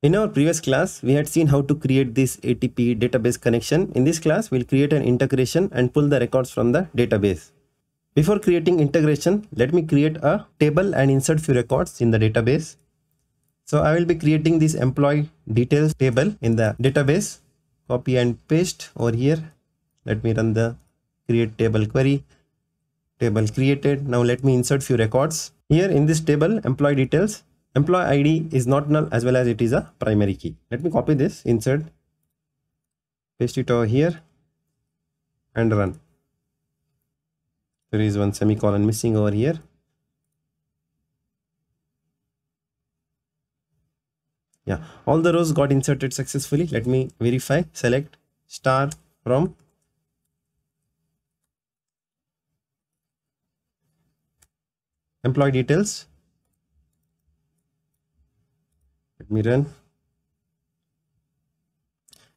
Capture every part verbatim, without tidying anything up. In our previous class, we had seen how to create this A T P database connection. In this class, we'll create an integration and pull the records from the database. Before creating integration, let me create a table and insert few records in the database. So I will be creating this employee details table in the database. Copy and paste over here. Let me run the create table query. Table created. Now let me insert few records. Here in this table, employee details. Employee I D is not null as well as it is a primary key. Let me copy this, insert, paste it over here and run. There is one semicolon missing over here. Yeah, all the rows got inserted successfully. Let me verify, select star from. Employee details. Let me run.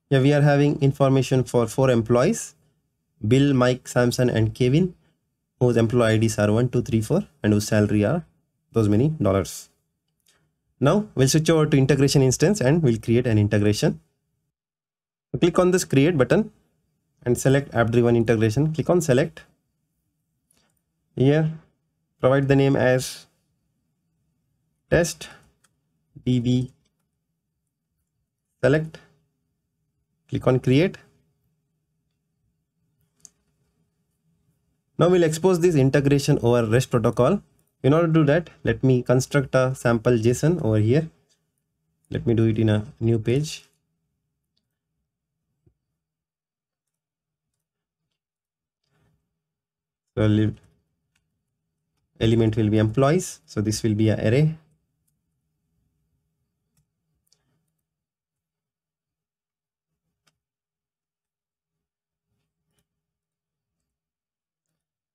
Yeah, we are having information for four employees: Bill, Mike, Samson, and Kevin, whose employee I Ds are one, two, three, four, and whose salary are those many dollars. Now we'll switch over to integration instance and we'll create an integration. Click on this create button and select app-driven integration. Click on select. Here, provide the name as test. D B select, click on create. Now we'll expose this integration over REST protocol. In order to do that, let me construct a sample JSON over here. Let me do it in a new page. So element will be employees, so this will be an array.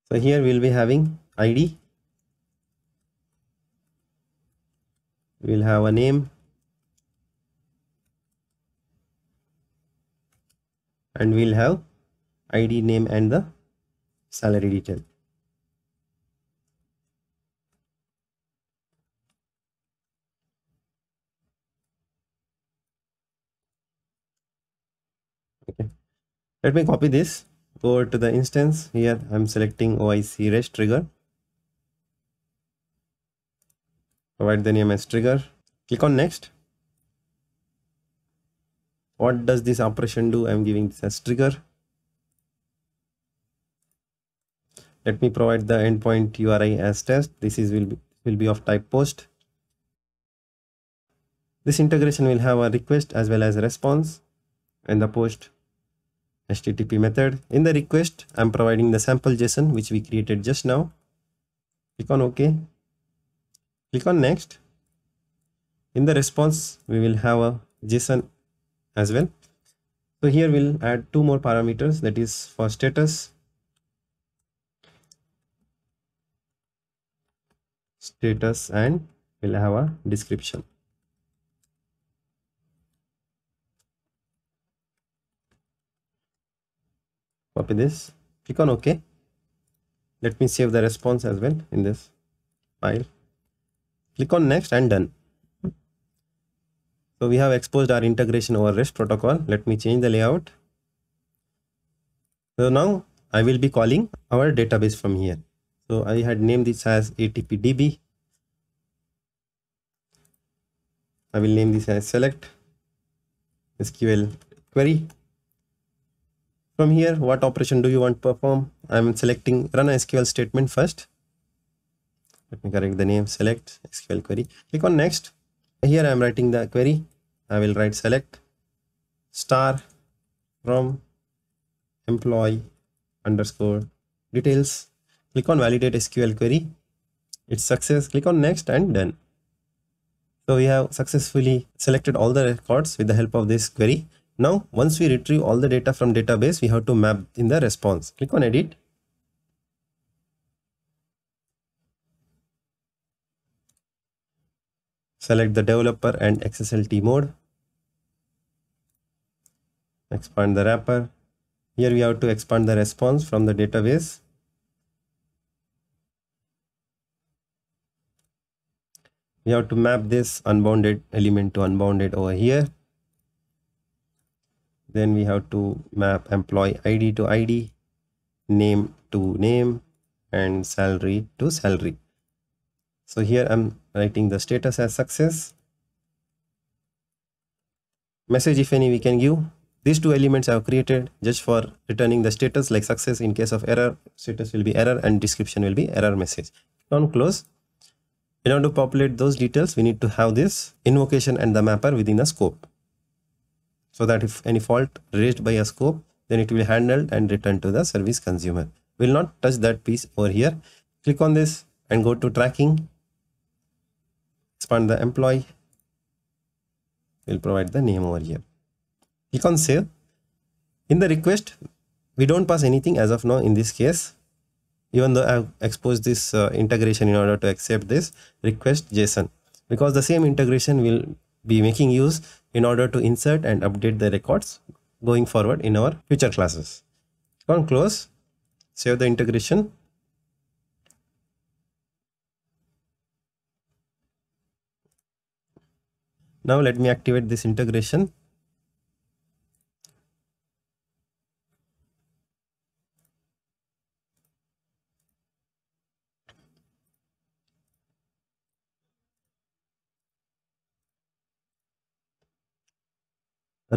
So here we'll be having I D, we'll have a name and we'll have I D, name and the salary detail. Okay, let me copy this. Go over to the instance. Here I'm selecting O I C REST trigger. Provide the name as trigger. Click on next. What does this operation do? I'm giving this as trigger. Let me provide the endpoint U R I as test. This is will be will be of type post. This integration will have a request as well as a response, and the post H T T P method. In the request, I'm providing the sample JSON which we created just now. Click on OK. Click on next. In the response, we will have a JSON as well. So here we'll add two more parameters, that is for status. Status and we'll have a description. Copy this, click on OK. Let me save the response as well in this file. Click on next and done. So we have exposed our integration over REST protocol. Let me change the layout. So now I will be calling our database from here. So I had named this as A T P D B. I will name this as select S Q L query. From here, what operation do you want to perform? I'm selecting run a S Q L statement first. Let me correct the name, select S Q L query. Click on next. Here I'm writing the query. I will write select star from employee underscore details. Click on validate S Q L query. It's success. Click on next and done. So we have successfully selected all the records with the help of this query. Now, once we retrieve all the data from database, we have to map in the response. Click on edit. Select the developer and X S L T mode. Expand the wrapper. Here we have to expand the response from the database. we have to map this unbounded element to unbounded over here. Then we have to map employee I D to I D, name to name, and salary to salary. So here I'm writing the status as success. Message, if any, we can give. These two elements I've created just for returning the status, like success. In case of error, status will be error and description will be error message. On close. In order to populate those details, we need to have this invocation and the mapper within a scope, so that if any fault raised by a scope, then it will be handled and returned to the service consumer. We'll not touch that piece over here. Click on this and go to tracking. Expand the employee. We'll provide the name over here. Click on save. In the request, we don't pass anything as of now in this case, even though I've exposed this uh, integration in order to accept this request JSON, because the same integration will be making use in order to insert and update the records going forward in our future classes. Click on close, save the integration. Now let me activate this integration.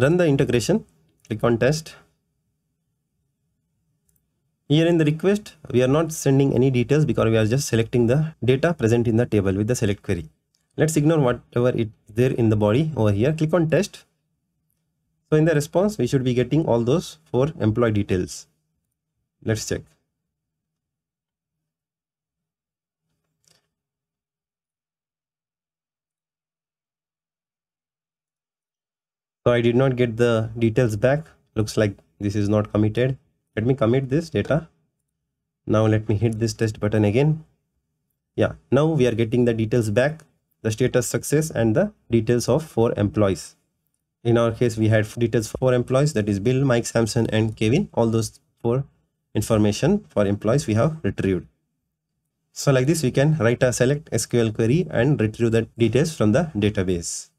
Run the integration. Click on test. Here in the request, we are not sending any details because we are just selecting the data present in the table with the select query. Let's ignore whatever is there in the body over here. Click on test. So in the response, we should be getting all those four employee details. Let's check. So I did not get the details back. Looks like this is not committed. Let me commit this data. Now let me hit this test button again. Yeah, now we are getting the details back, the status success and the details of four employees. In our case, we had details for four employees, that is Bill, Mike, Samson and Kevin. All those four information for employees we have retrieved. So like this, we can write a select S Q L query and retrieve the details from the database.